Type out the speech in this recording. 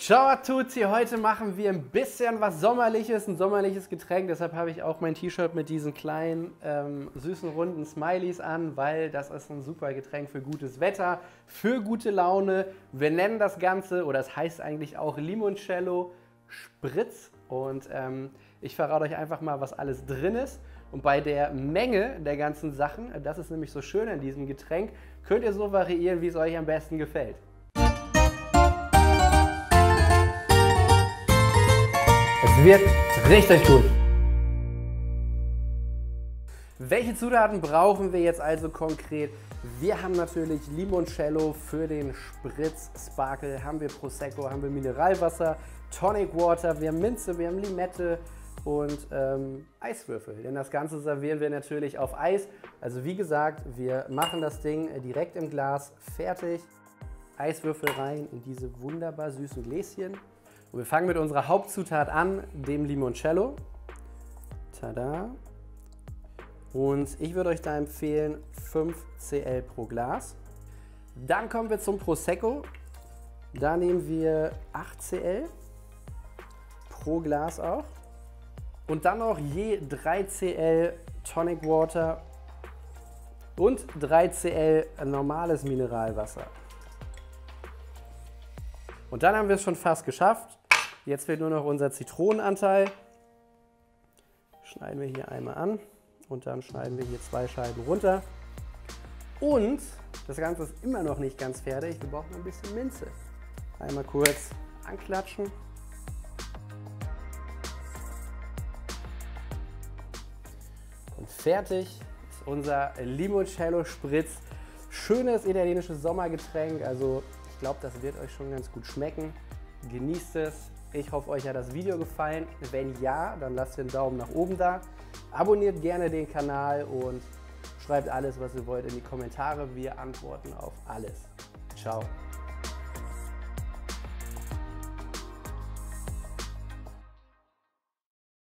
Ciao a tutti, heute machen wir ein bisschen was Sommerliches, ein sommerliches Getränk. Deshalb habe ich auch mein T-Shirt mit diesen kleinen, süßen, runden Smileys an, weil das ist ein super Getränk für gutes Wetter, für gute Laune. Wir nennen das Ganze, oder es heißt eigentlich auch Limoncello Spritz. Und ich verrate euch einfach mal, was alles drin ist. Und bei der Menge der ganzen Sachen, das ist nämlich so schön an diesem Getränk, könnt ihr so variieren, wie es euch am besten gefällt. Es wird richtig gut. Welche Zutaten brauchen wir jetzt also konkret? Wir haben natürlich Limoncello für den Spritz-Sparkle, haben wir Prosecco, haben wir Mineralwasser, Tonic Water, wir haben Minze, wir haben Limette und Eiswürfel. Denn das Ganze servieren wir natürlich auf Eis. Also wie gesagt, wir machen das Ding direkt im Glas fertig. Eiswürfel rein in diese wunderbar süßen Gläschen. Und wir fangen mit unserer Hauptzutat an, dem Limoncello. Tada! Und ich würde euch da empfehlen 5 cl pro Glas. Dann kommen wir zum Prosecco. Da nehmen wir 8 cl pro Glas auch. Und dann noch je 3 cl Tonic Water und 3 cl normales Mineralwasser. Und dann haben wir es schon fast geschafft. Jetzt fehlt nur noch unser Zitronenanteil. Schneiden wir hier einmal an und dann schneiden wir hier 2 Scheiben runter. Und das Ganze ist immer noch nicht ganz fertig. Wir brauchen noch ein bisschen Minze. Einmal kurz anklatschen. Und fertig ist unser Limoncello Spritz. Schönes italienisches Sommergetränk. Also ich glaube, das wird euch schon ganz gut schmecken. Genießt es. Ich hoffe, euch hat das Video gefallen. Wenn ja, dann lasst den Daumen nach oben da. Abonniert gerne den Kanal und schreibt alles, was ihr wollt, in die Kommentare. Wir antworten auf alles. Ciao.